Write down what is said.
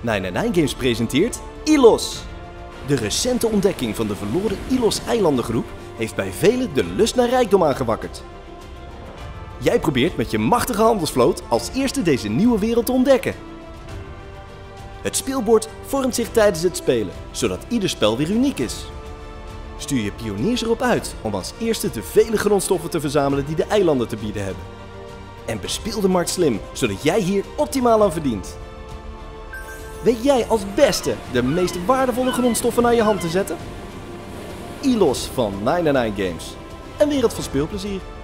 999 Games presenteert Ilôs. De recente ontdekking van de verloren Ilôs-eilandengroep heeft bij velen de lust naar rijkdom aangewakkerd. Jij probeert met je machtige handelsvloot als eerste deze nieuwe wereld te ontdekken. Het speelbord vormt zich tijdens het spelen, zodat ieder spel weer uniek is. Stuur je pioniers erop uit om als eerste de vele grondstoffen te verzamelen die de eilanden te bieden hebben. En bespeel de markt slim, zodat jij hier optimaal aan verdient. Weet jij als beste de meest waardevolle grondstoffen naar je hand te zetten? Ilôs van 999 Games. Een wereld van speelplezier.